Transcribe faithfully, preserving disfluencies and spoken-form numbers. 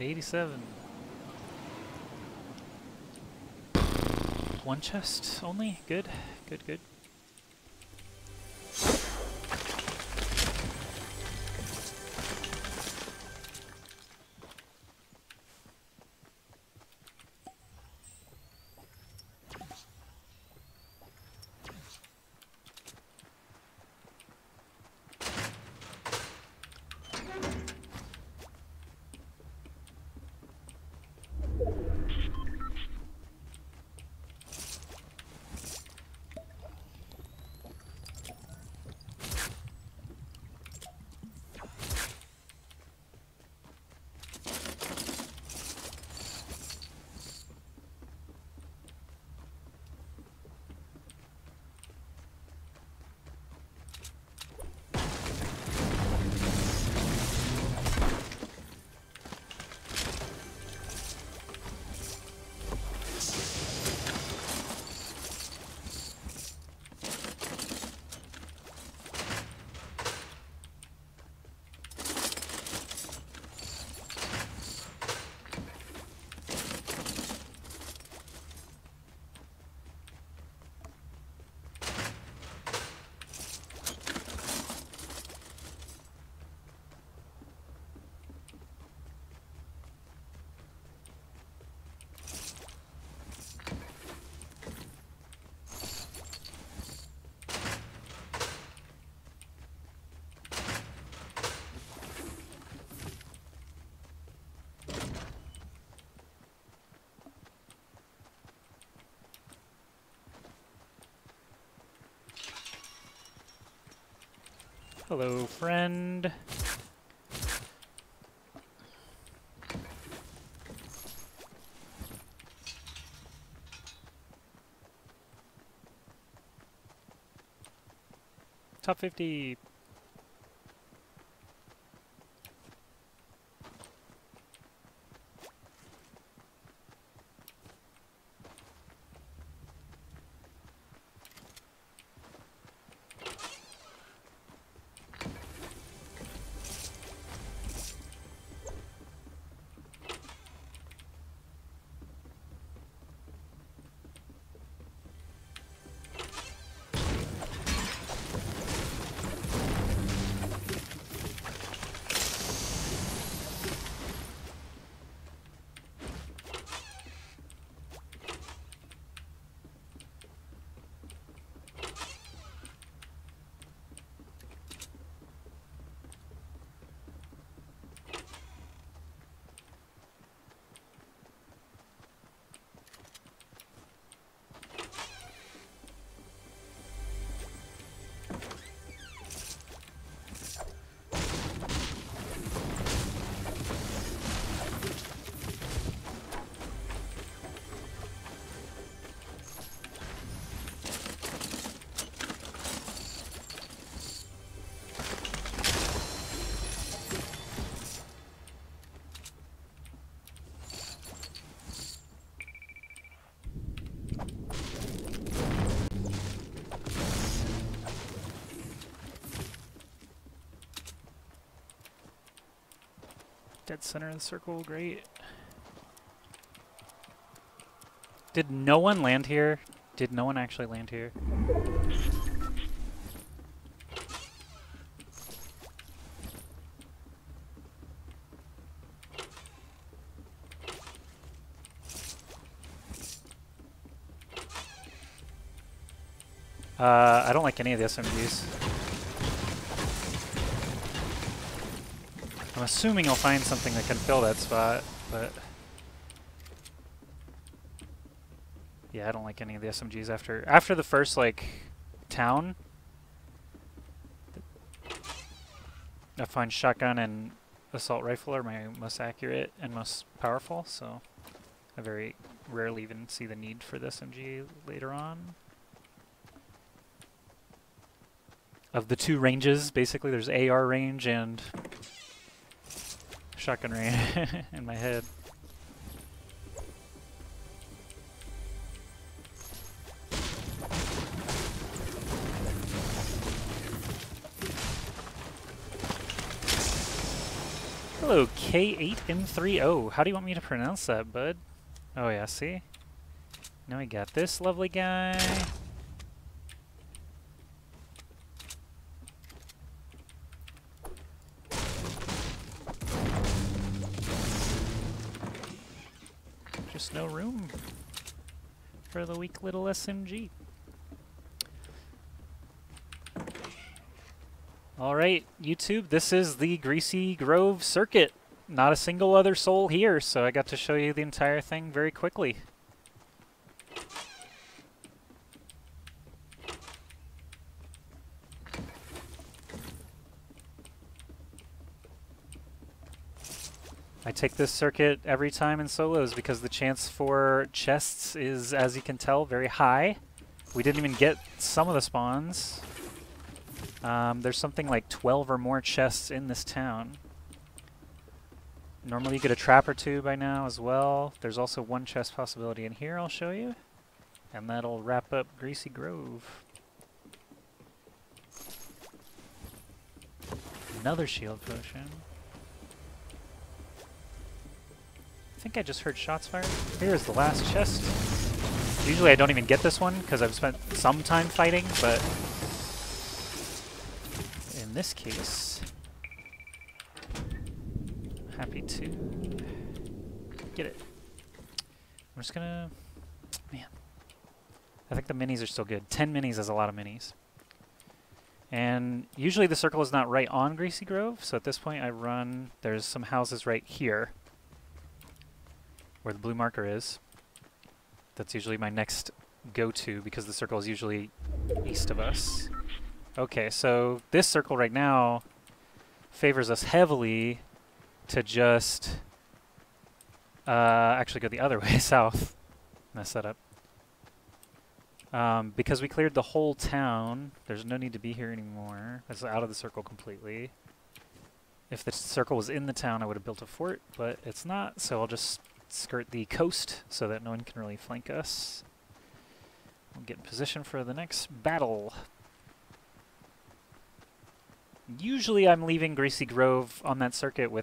eighty-seven. One chest only? Good, good, good. Hello, friend. Top fifty. Dead center of the circle, great. Did no one land here? Did no one actually land here? Uh, I don't like any of the S M Gs. I'm assuming I'll find something that can fill that spot, but yeah, I don't like any of the S M Gs after after the first like town. I find shotgun and assault rifle are my most accurate and most powerful, so I very rarely even see the need for the S M G later on. Of the two ranges, basically, there's A R range and shotgun range in my head. Hello, K eight M three O. How do you want me to pronounce that, bud? Oh yeah, see? Now we got this lovely guy. Just no room for the weak little S M G. Alright, YouTube, this is the Greasy Grove circuit. Not a single other soul here, so I got to show you the entire thing very quickly. I take this circuit every time in solos because the chance for chests is, as you can tell, very high. We didn't even get some of the spawns. Um, there's something like twelve or more chests in this town. Normally you get a trap or two by now as well. There's also one chest possibility in here I'll show you. And that'll wrap up Greasy Grove. Another shield potion. I think I just heard shots fired. Here's the last chest. Usually I don't even get this one because I've spent some time fighting, but in this case, I'm happy to get it. I'm just gonna, man, I think the minis are still good. ten minis is a lot of minis. And usually the circle is not right on Greasy Grove, so at this point I run, there's some houses right here, where the blue marker is. That's usually my next go-to because the circle is usually east of us. Okay, so this circle right now favors us heavily to just uh, actually go the other way, south. Mess that up. Um, because we cleared the whole town, there's no need to be here anymore. That's out of the circle completely. If the circle was in the town, I would have built a fort, but it's not, so I'll just skirt the coast so that no one can really flank us. We'll get in position for the next battle. Usually I'm leaving Greasy Grove on that circuit with